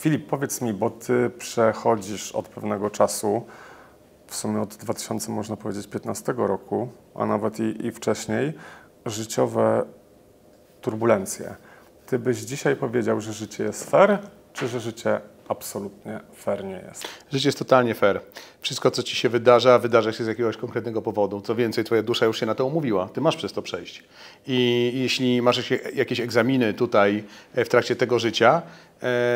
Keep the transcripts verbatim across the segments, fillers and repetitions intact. Filip, powiedz mi, bo ty przechodzisz od pewnego czasu, w sumie od dwa tysiące, można powiedzieć, dwa tysiące piętnastego roku, a nawet i, i wcześniej, życiowe turbulencje. Ty byś dzisiaj powiedział, że życie jest fair, czy że życie absolutnie fair nie jest? Życie jest totalnie fair. Wszystko, co ci się wydarza, wydarza się z jakiegoś konkretnego powodu. Co więcej, twoja dusza już się na to umówiła. Ty masz przez to przejść. I jeśli masz jakieś egzaminy tutaj w trakcie tego życia,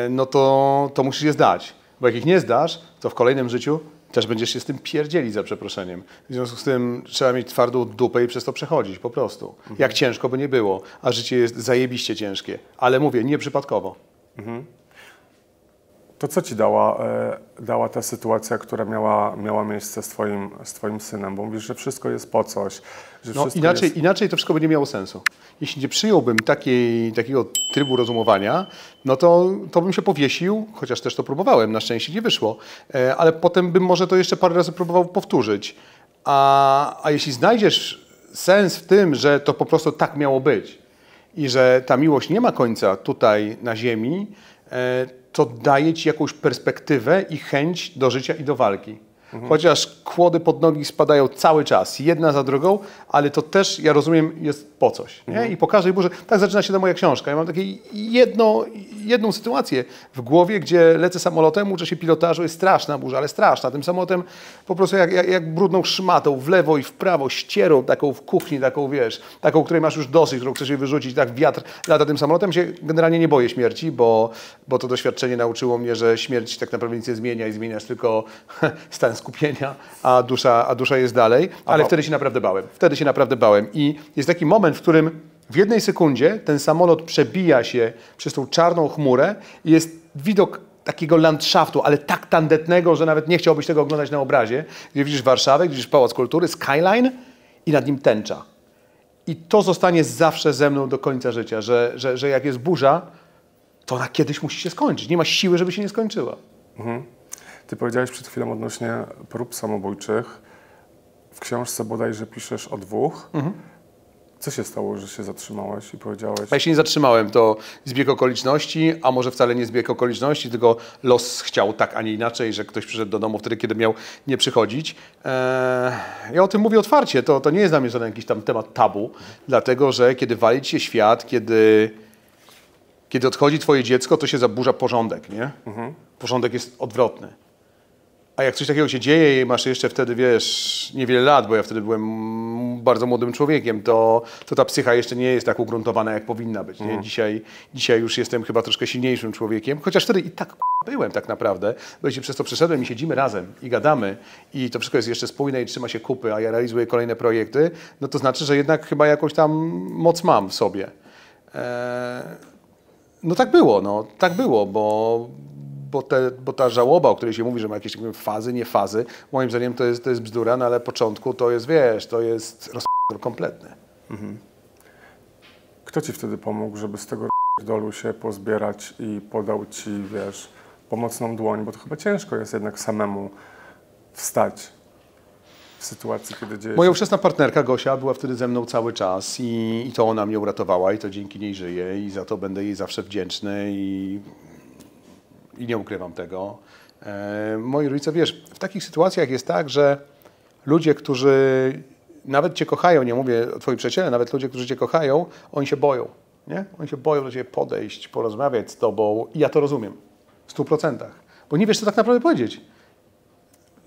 no to, to musisz je zdać. Bo jak ich nie zdasz, to w kolejnym życiu też będziesz się z tym pierdzielić, za przeproszeniem. W związku z tym trzeba mieć twardą dupę i przez to przechodzić, po prostu. Mhm. Jak ciężko by nie było, a życie jest zajebiście ciężkie. Ale mówię, nieprzypadkowo. Mhm. To co ci dała, dała ta sytuacja, która miała, miała miejsce z twoim, z twoim synem? Bo mówisz, że wszystko jest po coś. Że no, inaczej, jest... inaczej to wszystko by nie miało sensu. Jeśli nie przyjąłbym takiej, takiego trybu rozumowania, no to, to bym się powiesił, chociaż też to próbowałem, na szczęście nie wyszło, ale potem bym może to jeszcze parę razy próbował powtórzyć. A, a jeśli znajdziesz sens w tym, że to po prostu tak miało być i że ta miłość nie ma końca tutaj na ziemi, to daje ci jakąś perspektywę i chęć do życia i do walki. Mhm. Chociaż kłody pod nogi spadają cały czas, jedna za drugą, ale to też, ja rozumiem, jest po coś. Nie? Mhm. I po każdej burze, tak zaczyna się ta moja książka. Ja mam taką jedno, jedną sytuację w głowie, gdzie lecę samolotem, uczę się pilotażu, jest straszna burza, ale straszna. Tym samolotem po prostu jak, jak, jak brudną szmatą w lewo i w prawo, ścierą taką w kuchni, taką wiesz, taką, której masz już dosyć, którą chcesz się wyrzucić, tak wiatr lata tym samolotem. Się generalnie nie boję śmierci, bo, bo to doświadczenie nauczyło mnie, że śmierć tak naprawdę nic nie zmienia i zmieniasz tylko stan skupienia, a dusza, a dusza jest dalej, ale Aha. wtedy się naprawdę bałem. Wtedy się naprawdę bałem. I jest taki moment, w którym w jednej sekundzie ten samolot przebija się przez tą czarną chmurę i jest widok takiego landschaftu, ale tak tandetnego, że nawet nie chciałbyś tego oglądać na obrazie, gdzie widzisz Warszawę, gdzie widzisz Pałac Kultury, skyline i nad nim tęcza. I to zostanie zawsze ze mną do końca życia, że, że, że jak jest burza, to ona kiedyś musi się skończyć. Nie ma siły, żeby się nie skończyła. Mhm. Ty powiedziałeś przed chwilą odnośnie prób samobójczych. W książce bodajże piszesz o dwóch. Mhm. Co się stało, że się zatrzymałeś i powiedziałeś? Ja się nie zatrzymałem, to zbieg okoliczności, a może wcale nie zbieg okoliczności, tylko los chciał tak, a nie inaczej, że ktoś przyszedł do domu wtedy, kiedy miał nie przychodzić. Eee, ja o tym mówię otwarcie, to, to nie jest dla mnie żaden jakiś tam temat tabu, mhm. dlatego że kiedy wali ci się świat, kiedy... Kiedy odchodzi twoje dziecko, to się zaburza porządek, nie? Mhm. Porządek jest odwrotny. A jak coś takiego się dzieje i masz jeszcze wtedy, wiesz, niewiele lat, bo ja wtedy byłem bardzo młodym człowiekiem, to, to ta psycha jeszcze nie jest tak ugruntowana, jak powinna być. Nie? Mhm. Dzisiaj, dzisiaj już jestem chyba troszkę silniejszym człowiekiem, chociaż wtedy i tak byłem tak naprawdę, bo jeśli przez to przeszedłem i siedzimy razem i gadamy i to wszystko jest jeszcze spójne i trzyma się kupy, a ja realizuję kolejne projekty, no to znaczy, że jednak chyba jakąś tam moc mam w sobie. Eee... No tak było, no tak było, bo, bo, te, bo ta żałoba, o której się mówi, że ma jakieś tak powiem, fazy, nie fazy, moim zdaniem to jest, to jest bzdura, no ale początku to jest, wiesz, to jest roz***dol kompletny. Mhm. Kto ci wtedy pomógł, żeby z tego roz***dolu się pozbierać i podał ci, wiesz, pomocną dłoń, bo to chyba ciężko jest jednak samemu wstać w sytuacji, kiedy dzieje się... Moja ówczesna partnerka Gosia była wtedy ze mną cały czas i, i to ona mnie uratowała i to dzięki niej żyję i za to będę jej zawsze wdzięczny i, i nie ukrywam tego. E, moi rodzice, wiesz, w takich sytuacjach jest tak, że ludzie, którzy nawet cię kochają, nie mówię o twoim przyjaciele, nawet ludzie, którzy cię kochają, oni się boją, nie? Oni się boją do ciebie podejść, porozmawiać z tobą i ja to rozumiem w stu procentach, bo nie wiesz, co tak naprawdę powiedzieć.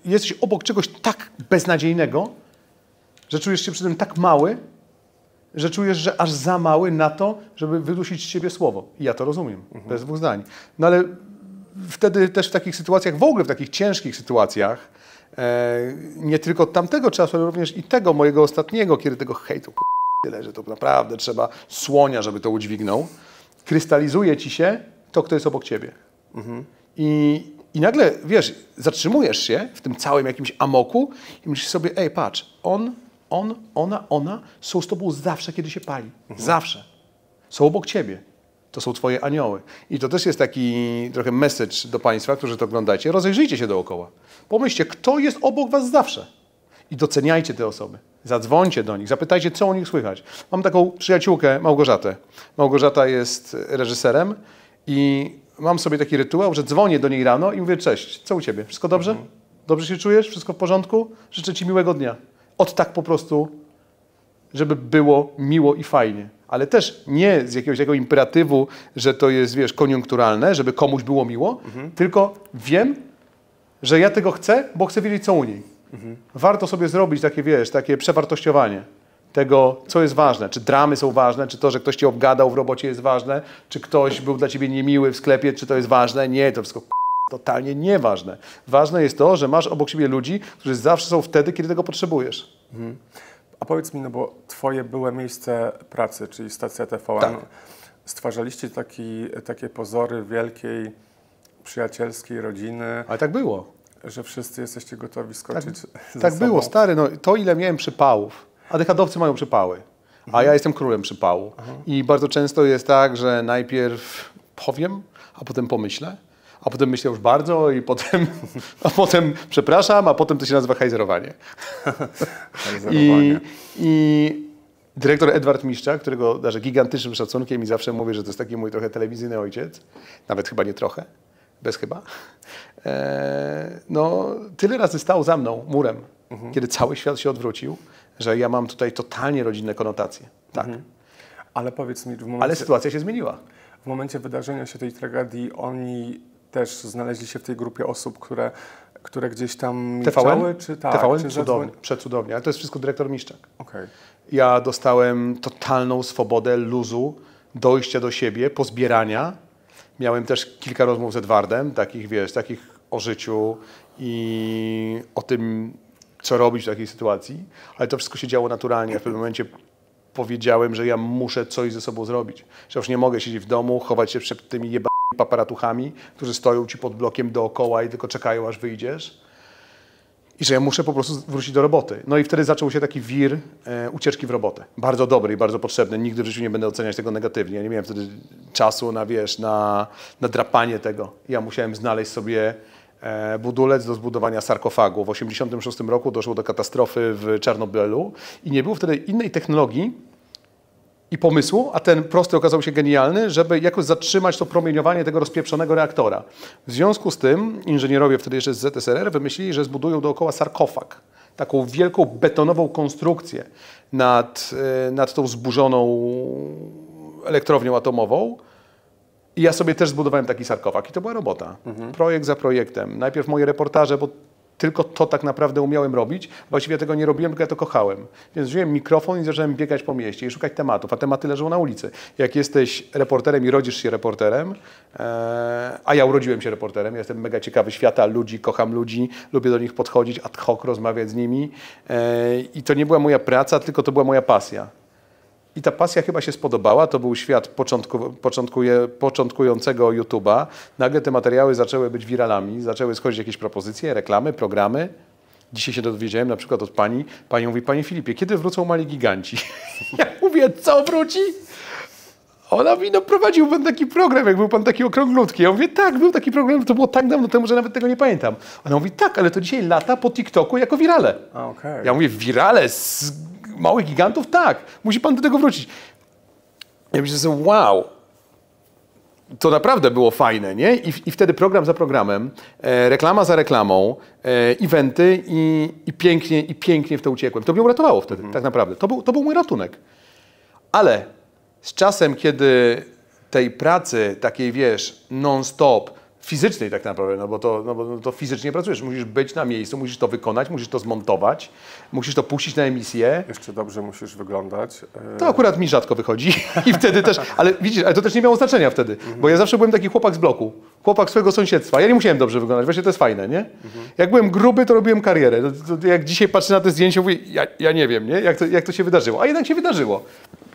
Jesteś obok czegoś tak beznadziejnego, że czujesz się przy tym tak mały, że czujesz, że aż za mały na to, żeby wydusić z ciebie słowo. I ja to rozumiem, mhm. bez dwóch zdań. No ale wtedy też w takich sytuacjach, w ogóle w takich ciężkich sytuacjach, e, nie tylko tamtego czasu, ale również i tego mojego ostatniego, kiedy tego hejtu k***, tyle, że to naprawdę trzeba słonia, żeby to udźwignął, krystalizuje ci się to, kto jest obok ciebie. Mhm. I... I nagle, wiesz, zatrzymujesz się w tym całym jakimś amoku i myślisz sobie, ej, patrz, on, on, ona, ona są z tobą zawsze, kiedy się pali. Mhm. Zawsze. Są obok ciebie. To są twoje anioły. I to też jest taki trochę message do państwa, którzy to oglądacie. Rozejrzyjcie się dookoła. Pomyślcie, kto jest obok was zawsze. I doceniajcie te osoby. Zadzwońcie do nich, zapytajcie, co o nich słychać. Mam taką przyjaciółkę, Małgorzatę. Małgorzata jest reżyserem i mam sobie taki rytuał, że dzwonię do niej rano i mówię: cześć, co u ciebie? Wszystko dobrze? Mhm. Dobrze się czujesz? Wszystko w porządku? Życzę ci miłego dnia. Od tak po prostu, żeby było miło i fajnie. Ale też nie z jakiegoś takiego imperatywu, że to jest, wiesz, koniunkturalne, żeby komuś było miło, mhm. tylko wiem, że ja tego chcę, bo chcę wiedzieć, co u niej. Mhm. Warto sobie zrobić takie, wiesz, takie przewartościowanie tego, co jest ważne. Czy dramy są ważne, czy to, że ktoś cię obgadał w robocie jest ważne, czy ktoś był dla ciebie niemiły w sklepie, czy to jest ważne. Nie, to wszystko totalnie nieważne. Ważne jest to, że masz obok siebie ludzi, którzy zawsze są wtedy, kiedy tego potrzebujesz. Mhm. A powiedz mi, no bo twoje byłe miejsce pracy, czyli stacja T V N, tak. stwarzaliście taki, takie pozory wielkiej, przyjacielskiej rodziny. Ale tak było. Że wszyscy jesteście gotowi skoczyć tak, ze Tak sobą. Było, stary. No, to ile miałem przypałów. A dekadowcy mają przypały. A mhm. ja jestem królem przypału. Mhm. I bardzo często jest tak, że najpierw powiem, a potem pomyślę. A potem myślę już bardzo i potem, a potem przepraszam, a potem to się nazywa hajzerowanie. I, I dyrektor Edward Miszczak, którego darzę gigantycznym szacunkiem i zawsze mówię, że to jest taki mój trochę telewizyjny ojciec, nawet chyba nie trochę, bez chyba, eee, no tyle razy stał za mną murem, mhm. kiedy cały świat się odwrócił, że ja mam tutaj totalnie rodzinne konotacje. Tak. Mhm. Ale powiedz mi, w momencie, ale sytuacja się zmieniła. W momencie wydarzenia się tej tragedii oni też znaleźli się w tej grupie osób, które, które gdzieś tam milczały? Czy tak? T V N? Czy cudownie, przecudownie. Ale to jest wszystko dyrektor Miszczak. Okay. Ja dostałem totalną swobodę luzu, dojścia do siebie, pozbierania. Miałem też kilka rozmów z Edwardem, takich, wiesz, takich o życiu i o tym, co robić w takiej sytuacji. Ale to wszystko się działo naturalnie. W pewnym momencie powiedziałem, że ja muszę coś ze sobą zrobić. Że już nie mogę siedzieć w domu, chować się przed tymi jeba... paparatuchami, którzy stoją ci pod blokiem dookoła i tylko czekają, aż wyjdziesz. I że ja muszę po prostu wrócić do roboty. No i wtedy zaczął się taki wir e, ucieczki w robotę. Bardzo dobry i bardzo potrzebny. Nigdy w życiu nie będę oceniać tego negatywnie. Ja nie miałem wtedy czasu na, wiesz, na, na drapanie tego. Ja musiałem znaleźć sobie e, budulec do zbudowania sarkofagu. W osiemdziesiątym szóstym roku doszło do katastrofy w Czarnobylu i nie było wtedy innej technologii i pomysłu, a ten prosty okazał się genialny, żeby jakoś zatrzymać to promieniowanie tego rozpieprzonego reaktora. W związku z tym inżynierowie wtedy jeszcze z Z S R R wymyślili, że zbudują dookoła sarkofag, taką wielką betonową konstrukcję nad, nad tą zburzoną elektrownią atomową. I ja sobie też zbudowałem taki sarkofag i to była robota. Mhm. Projekt za projektem. Najpierw moje reportaże, bo tylko to tak naprawdę umiałem robić. Właściwie ja tego nie robiłem, tylko ja to kochałem. Więc wziąłem mikrofon i zacząłem biegać po mieście i szukać tematów, a tematy leżą na ulicy. Jak jesteś reporterem i rodzisz się reporterem, ee, a ja urodziłem się reporterem, ja jestem mega ciekawy świata, ludzi, kocham ludzi, lubię do nich podchodzić, ad hoc rozmawiać z nimi. E, I to nie była moja praca, tylko to była moja pasja. I ta pasja chyba się spodobała. To był świat początku, początkuje, początkującego YouTube'a. Nagle te materiały zaczęły być wiralami, zaczęły schodzić jakieś propozycje, reklamy, programy. Dzisiaj się dowiedziałem na przykład od pani. Pani mówi: panie Filipie, kiedy wrócą mali giganci? Ja mówię: co wróci? Ona mówi: no prowadził pan taki program, jak był pan taki okrąglutki. Ja mówię: tak, był taki program, to było tak dawno temu, że nawet tego nie pamiętam. Ona mówi: tak, ale to dzisiaj lata po TikToku jako wirale. Okay. Ja mówię: wirale z małych gigantów? Tak. Musi pan do tego wrócić. Ja myślę sobie: wow. To naprawdę było fajne, nie? I, i wtedy program za programem, e, reklama za reklamą, e, eventy i, i pięknie, i pięknie w to uciekłem. To mnie uratowało wtedy, mhm. tak naprawdę. To był, to był mój ratunek. Ale z czasem, kiedy tej pracy takiej, wiesz, non-stop, fizycznej tak naprawdę, no bo, to, no bo to fizycznie pracujesz. Musisz być na miejscu, musisz to wykonać, musisz to zmontować, musisz to puścić na emisję. Jeszcze dobrze musisz wyglądać. To akurat mi rzadko wychodzi i wtedy też, ale widzisz, ale to też nie miało znaczenia wtedy, mhm. bo ja zawsze byłem taki chłopak z bloku, chłopak swojego sąsiedztwa. Ja nie musiałem dobrze wyglądać, właśnie to jest fajne, nie? Mhm. Jak byłem gruby, to robiłem karierę. To, to, jak dzisiaj patrzę na te zdjęcia, mówię: ja, ja nie wiem, nie? Jak to, jak to się wydarzyło, a jednak się wydarzyło.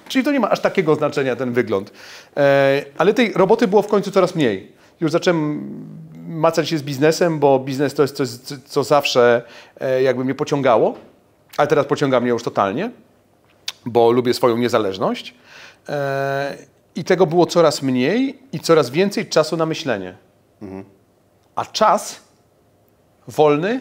Czyli to nie ma aż takiego znaczenia, ten wygląd. E, ale tej roboty było w końcu coraz mniej. Już zacząłem macać się z biznesem, bo biznes to jest coś, co zawsze jakby mnie pociągało, ale teraz pociąga mnie już totalnie, bo lubię swoją niezależność. I tego było coraz mniej i coraz więcej czasu na myślenie. Mhm. A czas wolny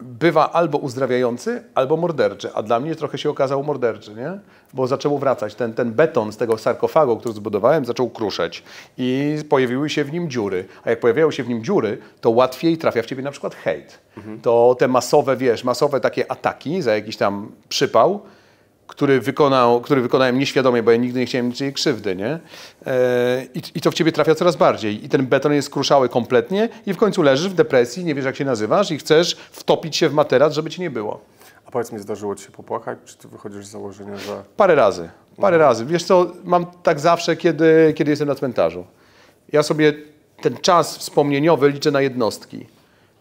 bywa albo uzdrawiający, albo morderczy, a dla mnie trochę się okazał morderczy, nie? Bo zaczęło wracać. Ten, ten beton z tego sarkofagu, który zbudowałem, zaczął kruszeć i pojawiły się w nim dziury, a jak pojawiają się w nim dziury, to łatwiej trafia w ciebie na przykład hejt. Mhm. To te masowe, wiesz, masowe takie ataki za jakiś tam przypał, który, wykonał, który wykonałem nieświadomie, bo ja nigdy nie chciałem niczyjej krzywdy, nie? I, I to w ciebie trafia coraz bardziej. I ten beton jest kruszały kompletnie i w końcu leżysz w depresji, nie wiesz jak się nazywasz i chcesz wtopić się w materac, żeby ci nie było. A powiedz mi, zdarzyło ci się popłakać, czy ty wychodzisz z założenia, że... Parę razy, parę no. razy. Wiesz co, mam tak zawsze, kiedy, kiedy jestem na cmentarzu. Ja sobie ten czas wspomnieniowy liczę na jednostki.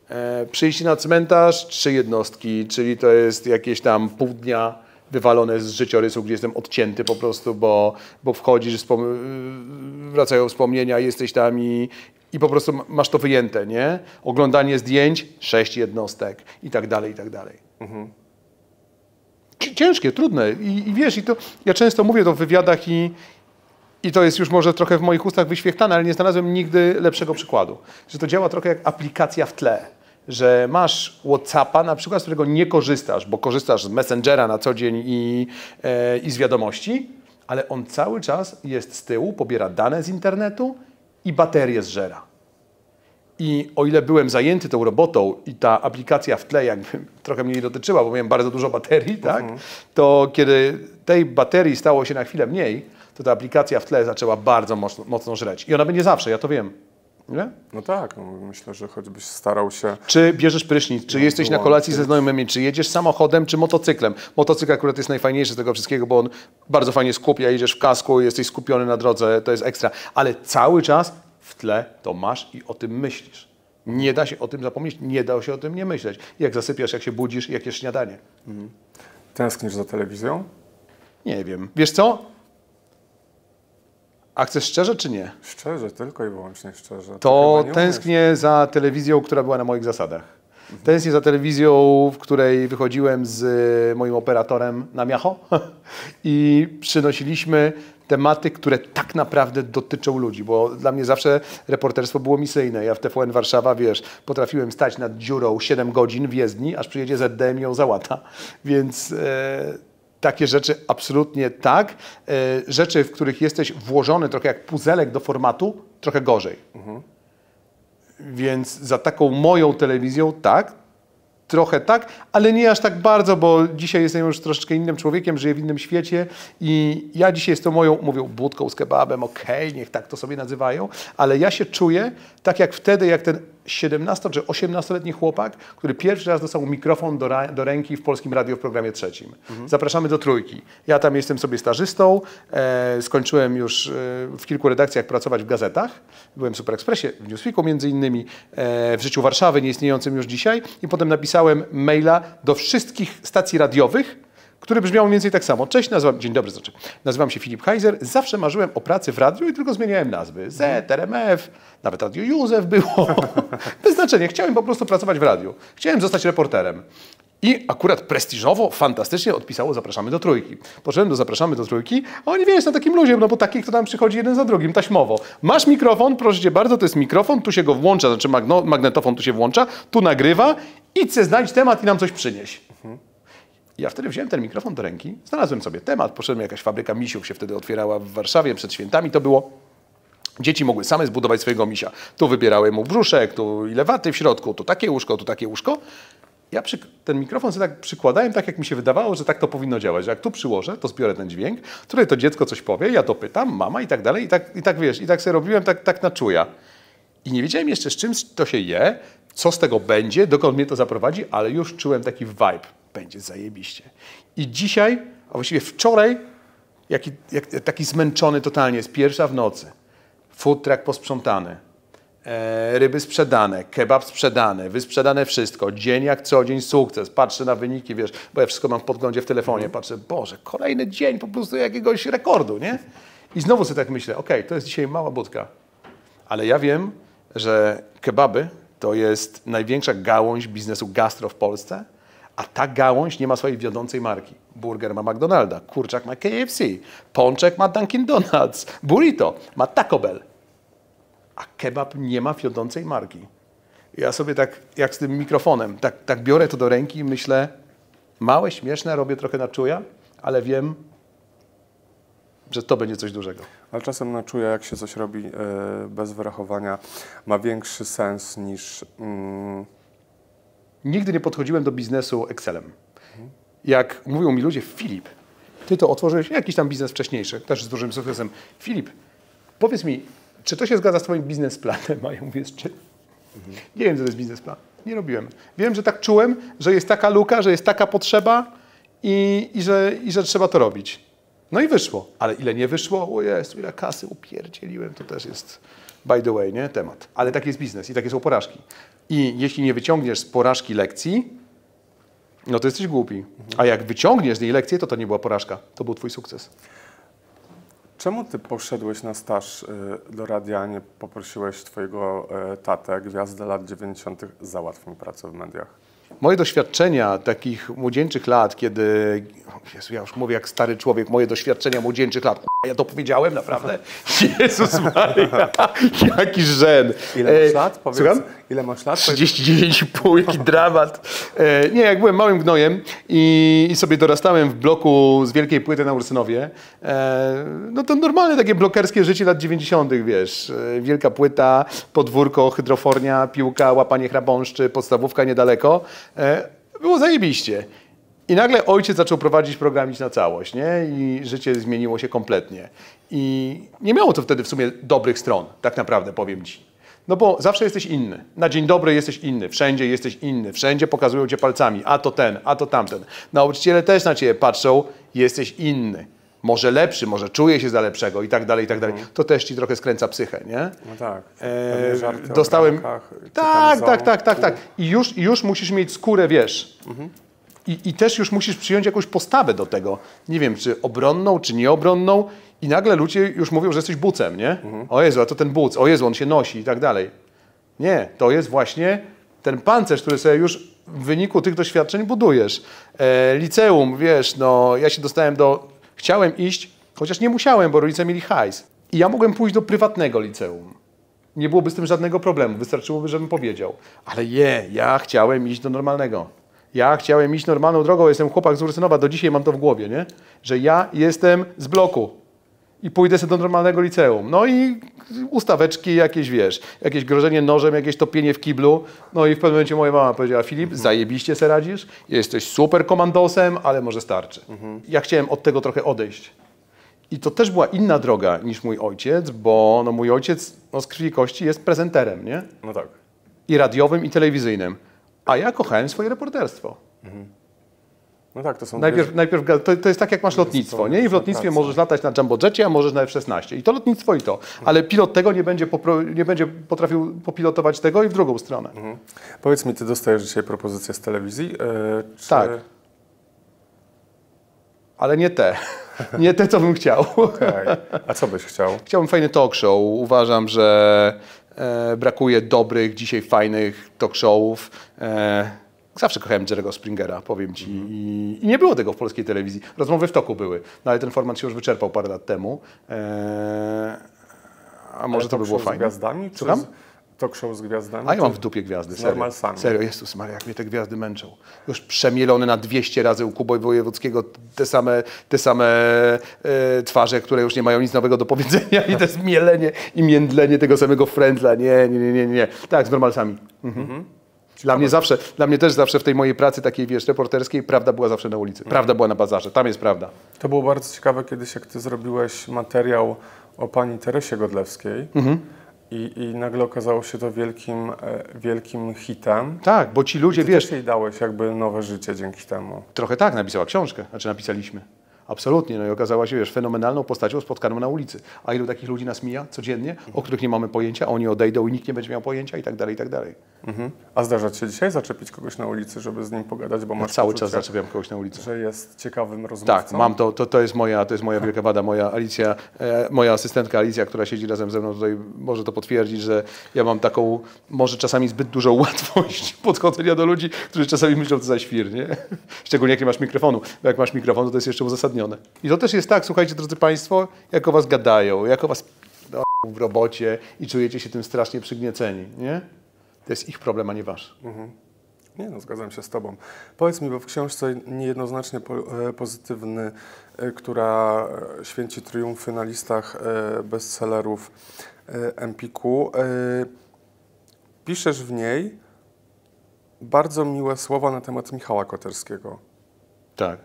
E, przyjście na cmentarz, trzy jednostki, czyli to jest jakieś tam pół dnia wywalone z życiorysu, gdzie jestem odcięty po prostu, bo, bo wchodzisz, wspom- wracają wspomnienia, jesteś tam i, i po prostu masz to wyjęte, nie? Oglądanie zdjęć, sześć jednostek i tak dalej, i tak dalej. Mhm. Ciężkie, trudne i, i wiesz, i to, ja często mówię to w wywiadach i, i to jest już może trochę w moich ustach wyświechtane, ale nie znalazłem nigdy lepszego przykładu, że to działa trochę jak aplikacja w tle. Że masz WhatsAppa na przykład, z którego nie korzystasz, bo korzystasz z Messengera na co dzień i, e, i z wiadomości, ale on cały czas jest z tyłu, pobiera dane z internetu i baterię zżera. I o ile byłem zajęty tą robotą i ta aplikacja w tle jakby trochę mnie nie dotyczyła, bo miałem bardzo dużo baterii, tak? Mhm. To kiedy tej baterii stało się na chwilę mniej, to ta aplikacja w tle zaczęła bardzo mocno, mocno żreć. I ona będzie zawsze, ja to wiem. Nie? No tak, no, myślę, że choćbyś starał się... Czy bierzesz prysznic, czy jesteś na kolacji ze znajomymi, czy jedziesz samochodem, czy motocyklem. Motocykl akurat jest najfajniejszy z tego wszystkiego, bo on bardzo fajnie skupia, jedziesz w kasku, jesteś skupiony na drodze, to jest ekstra. Ale cały czas w tle to masz i o tym myślisz. Nie da się o tym zapomnieć, nie da się o tym nie myśleć. Jak zasypiasz, jak się budzisz, jak jesz śniadanie. Mhm. Tęsknisz za telewizją? Nie wiem. Wiesz co? A chcesz szczerze, czy nie? Szczerze, tylko i wyłącznie szczerze. To, to tęsknię umiesz. za telewizją, która była na moich zasadach. Mhm. Tęsknię za telewizją, w której wychodziłem z moim operatorem na miacho i przynosiliśmy tematy, które tak naprawdę dotyczą ludzi, bo dla mnie zawsze reporterstwo było misyjne. Ja w T V N Warszawa, wiesz, potrafiłem stać nad dziurą siedem godzin w jezdni, aż przyjedzie Z D M i ją załata. Więc... Yy... Takie rzeczy absolutnie tak. Rzeczy, w których jesteś włożony trochę jak puzelek do formatu, trochę gorzej. Mhm. Więc za taką moją telewizją tak, trochę tak, ale nie aż tak bardzo, bo dzisiaj jestem już troszeczkę innym człowiekiem, żyję w innym świecie i ja dzisiaj z tą moją, mówią, budką z kebabem, okej, okay, niech tak to sobie nazywają, ale ja się czuję tak jak wtedy, jak ten siedemnasto- czy osiemnastoletni chłopak, który pierwszy raz dostał mikrofon do, ra- do ręki w Polskim Radiu w programie trzecim. Mhm. Zapraszamy do Trójki. Ja tam jestem sobie stażystą, e, skończyłem już e, w kilku redakcjach pracować w gazetach. Byłem w Super Ekspresie, w Newsweeku między innymi, e, w Życiu Warszawy, nieistniejącym już dzisiaj. I potem napisałem maila do wszystkich stacji radiowych, który brzmiał mniej więcej tak samo. Cześć, nazywam, dzień dobry, znaczy. Nazywam się Filip Chajzer. Zawsze marzyłem o pracy w radiu i tylko zmieniałem nazwy. Z, R M F, nawet Radio Józef było. Bez znaczenia. Chciałem po prostu pracować w radiu. Chciałem zostać reporterem. I akurat prestiżowo, fantastycznie odpisało Zapraszamy do Trójki. Poszedłem do Zapraszamy do Trójki, a oni, wiesz, na takim luzie, no bo taki, kto tam przychodzi jeden za drugim, taśmowo. Masz mikrofon, proszę cię bardzo, to jest mikrofon, tu się go włącza, znaczy magno- magnetofon tu się włącza, tu nagrywa, idźcie, znajdź temat i nam coś przynieś. Mhm. Ja wtedy wziąłem ten mikrofon do ręki, znalazłem sobie temat, poszedłem, jakaś fabryka misiów się wtedy otwierała w Warszawie przed świętami, to było, dzieci mogły same zbudować swojego misia. Tu wybierały mu brzuszek, tu ile waty w środku, tu takie łóżko, tu takie łóżko. Ja przy, ten mikrofon sobie tak przykładałem, tak jak mi się wydawało, że tak to powinno działać, że jak tu przyłożę, to zbiorę ten dźwięk, tutaj to dziecko coś powie, ja to pytam, mama i tak dalej, i tak, i tak wiesz, i tak sobie robiłem, tak, tak na czuja. I nie wiedziałem jeszcze z czym to się je, co z tego będzie, dokąd mnie to zaprowadzi, ale już czułem taki vibe. Będzie zajebiście. I dzisiaj, a właściwie wczoraj, jaki, jak, taki zmęczony totalnie, jest pierwsza w nocy. Food truck posprzątany, e, ryby sprzedane, kebab sprzedany, wysprzedane wszystko. Dzień jak co dzień sukces. Patrzę na wyniki, wiesz, bo ja wszystko mam w podglądzie w telefonie. Patrzę, Boże, kolejny dzień po prostu jakiegoś rekordu, nie? I znowu sobie tak myślę, okej, okay, to jest dzisiaj mała budka, ale ja wiem, że kebaby to jest największa gałąź biznesu gastro w Polsce. A ta gałąź nie ma swojej wiodącej marki. Burger ma McDonalda, kurczak ma K F C, pączek ma Dunkin' Donuts, burrito ma Taco Bell. A kebab nie ma wiodącej marki. Ja sobie tak, jak z tym mikrofonem, tak, tak biorę to do ręki i myślę, małe, śmieszne, robię trochę na czuja, ale wiem, że to będzie coś dużego. Ale czasem na czuja, jak się coś robi yy, bez wyrachowania, ma większy sens niż... Yy... Nigdy nie podchodziłem do biznesu Excelem. Jak mówią mi ludzie, Filip, ty to otworzyłeś jakiś tam biznes wcześniejszy, też z dużym sukcesem. Filip, powiedz mi, czy to się zgadza z twoim biznesplanem? A ja mówię, czy... Mhm. Nie wiem, co to jest biznesplan. Nie robiłem. Wiem, że tak czułem, że jest taka luka, że jest taka potrzeba i, i, że, i że trzeba to robić. No i wyszło. Ale ile nie wyszło? O Jezu, ile kasy upierdzieliłem. To też jest, by the way, nie? Temat. Ale taki jest biznes i takie są porażki. I jeśli nie wyciągniesz z porażki lekcji, no to jesteś głupi. Mhm. A jak wyciągniesz z niej lekcję, to to nie była porażka. To był twój sukces. Czemu ty poszedłeś na staż do radia, a nie poprosiłeś twojego tatę, gwiazdę lat dziewięćdziesiątych, załatw mi pracę w mediach? Moje doświadczenia takich młodzieńczych lat, kiedy... Jezu, ja już mówię jak stary człowiek, moje doświadczenia młodzieńczych lat. Ja to powiedziałem, naprawdę? Jezus Maria, jaki żen. Ile masz lat? Powiedz, Słucham? Ile masz lat? trzydzieści dziewięć i pół, jaki dramat. E, nie, jak byłem małym gnojem i, i sobie dorastałem w bloku z wielkiej płyty na Ursynowie, e, no to normalne takie blokerskie życie lat dziewięćdziesiątych, wiesz. E, wielka płyta, podwórko, hydrofornia, piłka, łapanie chrabąszczy, podstawówka niedaleko. E, było zajebiście. I nagle ojciec zaczął prowadzić program Idź na całość, nie? I życie zmieniło się kompletnie. I nie miało to wtedy w sumie dobrych stron, tak naprawdę powiem ci. No bo zawsze jesteś inny. Na dzień dobry jesteś inny, wszędzie jesteś inny, wszędzie pokazują cię palcami. A to ten, a to tamten. Nauczyciele też na ciebie patrzą, jesteś inny. Może lepszy, może czuje się za lepszego i tak dalej, i tak dalej. To też ci trochę skręca psychę, nie? No tak. E, dostałem... Rankach, tak, tak, tak, tak, tak. I już, już musisz mieć skórę, wiesz... Mhm. I, I też już musisz przyjąć jakąś postawę do tego. Nie wiem, czy obronną, czy nieobronną. I nagle ludzie już mówią, że jesteś bucem, nie? Mhm. O Jezu, a to ten buc, o Jezu, on się nosi i tak dalej. Nie, to jest właśnie ten pancerz, który sobie już w wyniku tych doświadczeń budujesz. E, liceum, wiesz, no ja się dostałem do... Chciałem iść, chociaż nie musiałem, bo rodzice mieli hajs. I ja mogłem pójść do prywatnego liceum. Nie byłoby z tym żadnego problemu, wystarczyłoby, żebym powiedział. Ale je, ja chciałem iść do normalnego. Ja chciałem iść normalną drogą, jestem chłopak z Ursynowa, do dzisiaj mam to w głowie, nie? Że ja jestem z bloku i pójdę sobie do normalnego liceum. No i ustaweczki jakieś, wiesz, jakieś grożenie nożem, jakieś topienie w kiblu. No i w pewnym momencie moja mama powiedziała, Filip, mhm. zajebiście se radzisz, jesteś super komandosem, ale może starczy. Mhm. Ja chciałem od tego trochę odejść. I to też była inna droga niż mój ojciec, bo no, mój ojciec no, z krwi i kości jest prezenterem, nie? No tak. I radiowym, i telewizyjnym. A ja kochałem swoje reporterstwo. Mhm. No tak, to są... Najpierw, dwie... najpierw, to, to jest tak, jak masz lotnictwo, nie? I w lotnictwie możesz latać na jumbojetie, a możesz na F szesnaście. I to lotnictwo i to. Ale pilot tego nie będzie, popro... nie będzie potrafił popilotować tego i w drugą stronę. Mhm. Powiedz mi, ty dostajesz dzisiaj propozycję z telewizji? Yy, czy... Tak. Ale nie te. Nie te, co bym chciał. Okay. A co byś chciał? Chciałbym fajny talk show. Uważam, że... E, brakuje dobrych, dzisiaj fajnych talk showów. E, zawsze kochałem Jerry'ego Springera, powiem ci. Mm. I, I nie było tego w polskiej telewizji. Rozmowy w toku były, no ale ten format się już wyczerpał parę lat temu. E, a może ale to by było fajne. Gwiazdami? Czy tam? Talk show z gwiazdami? A ja mam w dupie gwiazdy, serio. Serio, Jezus Maria, jak mnie te gwiazdy męczą. Już przemielony na dwieście razy u Kubo Wojewódzkiego te same, te same e, twarze, które już nie mają nic nowego do powiedzenia i to zmielenie i międlenie tego samego frędla. Nie, nie, nie, nie, nie. Tak, z normalsami. Mhm. Mhm. Dla mnie zawsze, dla mnie też zawsze w tej mojej pracy takiej, wiesz, reporterskiej, prawda była zawsze na ulicy. Prawda mhm. była na bazarze, tam jest prawda. To było bardzo ciekawe kiedyś, jak ty zrobiłeś materiał o pani Teresie Godlewskiej. Mhm. I, I nagle okazało się to wielkim, e, wielkim hitem. Tak, bo ci ludzie, wiesz... Ty jej dałeś jakby nowe życie dzięki temu. Trochę tak, napisała książkę, znaczy napisaliśmy. Absolutnie, no i okazała się, wiesz, fenomenalną postacią spotkaną na ulicy. A ilu takich ludzi nas mija codziennie, mhm. o których nie mamy pojęcia, oni odejdą i nikt nie będzie miał pojęcia i tak dalej, i tak dalej. Mhm. A zdarza ci się dzisiaj zaczepić kogoś na ulicy, żeby z nim pogadać, bo ja masz cały czas zaczepiam kogoś na ulicy. Że jest ciekawym rozmówcą. Tak, mam to, to, to jest moja, to jest moja wielka wada, moja Alicja, e, moja asystentka Alicja, która siedzi razem ze mną tutaj, może to potwierdzić, że ja mam taką, może czasami zbyt dużą łatwość podchodzenia do ludzi, którzy czasami myślą, co za świr, nie? Szczególnie jak nie masz mikrofonu. Bo jak masz mikrofon, to, to jest jeszcze uzasadnione. I to też jest tak, słuchajcie, drodzy Państwo, jak o was gadają, jak o was p***ą w robocie i czujecie się tym strasznie przygnieceni, nie? To jest ich problem, a nie wasz. Mhm. Nie no, zgadzam się z tobą. Powiedz mi, bo w książce niejednoznacznie pozytywny, która święci triumfy na listach bestsellerów Empiku, piszesz w niej bardzo miłe słowa na temat Michała Kotarskiego. Tak.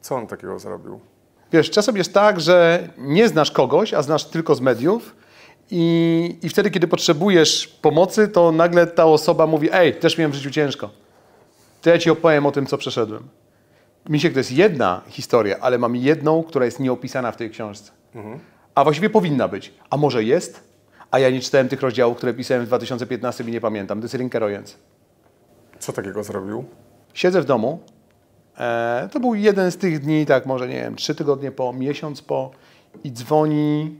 Co on takiego zrobił? Wiesz, czasem jest tak, że nie znasz kogoś, a znasz tylko z mediów i, i wtedy, kiedy potrzebujesz pomocy, to nagle ta osoba mówi: ej, też miałem w życiu ciężko. To ja ci opowiem o tym, co przeszedłem. Misiek, to jest jedna historia, ale mam jedną, która jest nieopisana w tej książce. Mhm. A właściwie powinna być. A może jest? A ja nie czytałem tych rozdziałów, które pisałem w dwa tysiące piętnastym i nie pamiętam. To jest Rinke Rooyens. Co takiego zrobił? Siedzę w domu. E, to był jeden z tych dni, tak może, nie wiem, trzy tygodnie po, miesiąc po, i dzwoni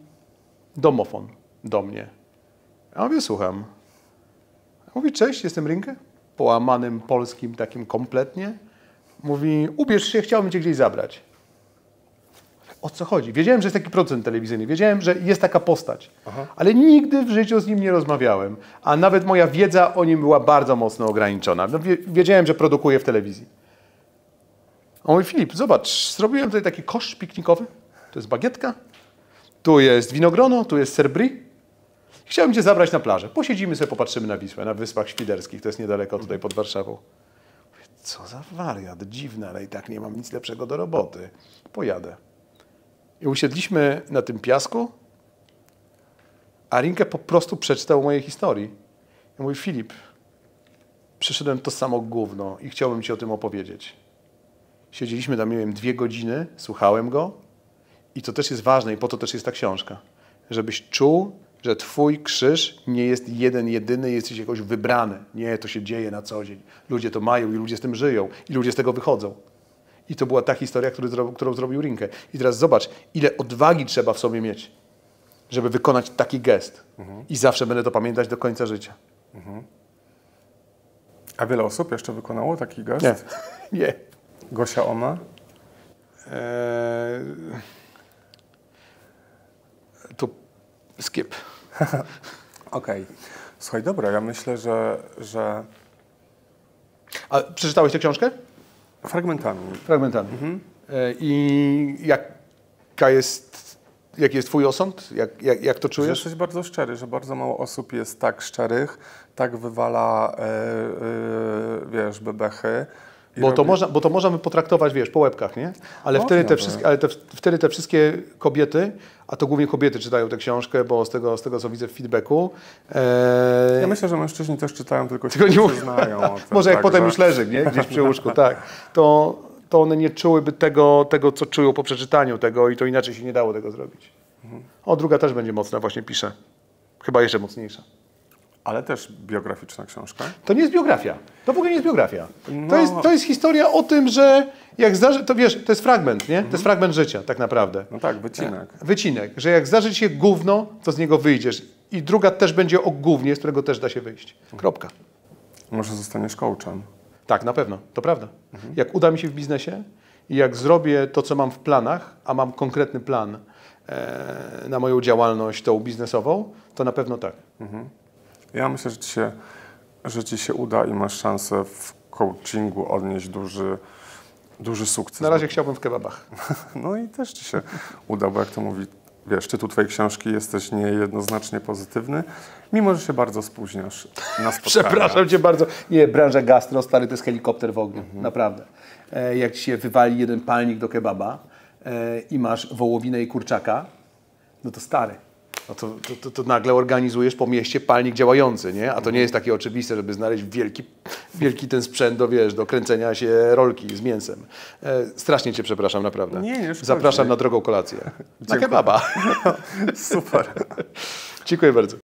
domofon do mnie. Ja mówię: słucham. Mówi: cześć, jestem Rinke. Połamanym polskim, takim kompletnie. Mówi: ubierz się, chciałbym cię gdzieś zabrać. O co chodzi? Wiedziałem, że jest taki producent telewizyjny, wiedziałem, że jest taka postać, aha, ale nigdy w życiu z nim nie rozmawiałem, a nawet moja wiedza o nim była bardzo mocno ograniczona. No, wiedziałem, że produkuje w telewizji. On mówi: Filip, zobacz, zrobiłem tutaj taki kosz piknikowy, to jest bagietka, tu jest winogrono, tu jest ser brie. Chciałem cię zabrać na plażę, posiedzimy sobie, popatrzymy na Wisłę, na Wyspach Świderskich, to jest niedaleko tutaj pod Warszawą. Co za wariat, dziwne, ale i tak nie mam nic lepszego do roboty, pojadę. I usiedliśmy na tym piasku, a Rinke po prostu przeczytał mojej historii. I mówi: Filip, przeszedłem to samo gówno i chciałbym ci o tym opowiedzieć. Siedzieliśmy tam, nie wiem, dwie godziny, słuchałem go i to też jest ważne i po to też jest ta książka. Żebyś czuł, że twój krzyż nie jest jeden, jedyny, jesteś jakoś wybrany. Nie, to się dzieje na co dzień. Ludzie to mają i ludzie z tym żyją i ludzie z tego wychodzą. I to była ta historia, którą zrobił Rinke. I teraz zobacz, ile odwagi trzeba w sobie mieć, żeby wykonać taki gest. Mhm. I zawsze będę to pamiętać do końca życia. Mhm. A wiele osób jeszcze wykonało taki gest? Nie. Nie. Gosia, ona? Eee... Tu skip. Okej. Okay. Słuchaj, dobra, ja myślę, że... że... A przeczytałeś tę książkę? Fragmentami. Fragmentami. Mhm. I jaka jest, jaki jest twój osąd? Jak, jak, jak to czujesz? Że jesteś bardzo szczery, że bardzo mało osób jest tak szczerych, tak wywala, yy, yy, wiesz, bebechy. Bo, robi... to można, bo to możemy potraktować, wiesz, po łebkach, nie? Ale, wtedy te, wszystkie, ale te, wtedy te wszystkie kobiety, a to głównie kobiety czytają tę książkę, bo z tego, z tego co widzę w feedbacku... E... Ja myślę, że mężczyźni też czytają, tylko się nie znają. Może jak tak, potem że... już leży, nie? Gdzieś przy łóżku, tak. To, to one nie czułyby tego, tego, co czują po przeczytaniu tego i to inaczej się nie dało tego zrobić. Mhm. O, druga też będzie mocna, właśnie pisze. Chyba jeszcze mocniejsza. Ale też biograficzna książka? To nie jest biografia. To w ogóle nie jest biografia. No. To, jest, to jest historia o tym, że jak zdarzy... To wiesz, to jest fragment, nie? Mhm. To jest fragment życia tak naprawdę. No tak, wycinek. Wycinek, że jak zdarzy się gówno, to z niego wyjdziesz. I druga też będzie o gównie, z którego też da się wyjść. Kropka. Może zostaniesz coachem. Tak, na pewno. To prawda. Mhm. Jak uda mi się w biznesie i jak zrobię to, co mam w planach, a mam konkretny plan e, na moją działalność tą biznesową, to na pewno tak. Mhm. Ja myślę, że ci, się, że ci się uda i masz szansę w coachingu odnieść duży, duży sukces. Na razie chciałbym w kebabach. No i też ci się uda, bo jak to mówi, wiesz, tytuł twojej książki: jesteś niejednoznacznie pozytywny, mimo że się bardzo spóźniasz na spotkania. Przepraszam cię bardzo. Nie, branża gastro, stary, to jest helikopter w ogniu, mhm. naprawdę. E, jak ci się wywali jeden palnik do kebaba e, i masz wołowinę i kurczaka, no to stary. No to, to, to nagle organizujesz po mieście palnik działający, nie? A to nie jest takie oczywiste, żeby znaleźć wielki, wielki ten sprzęt do, wiesz, do kręcenia się rolki z mięsem. E, strasznie cię przepraszam, naprawdę. Nie, nie Zapraszam nie. na drogą kolację. Na kebaba. Super. Dziękuję bardzo.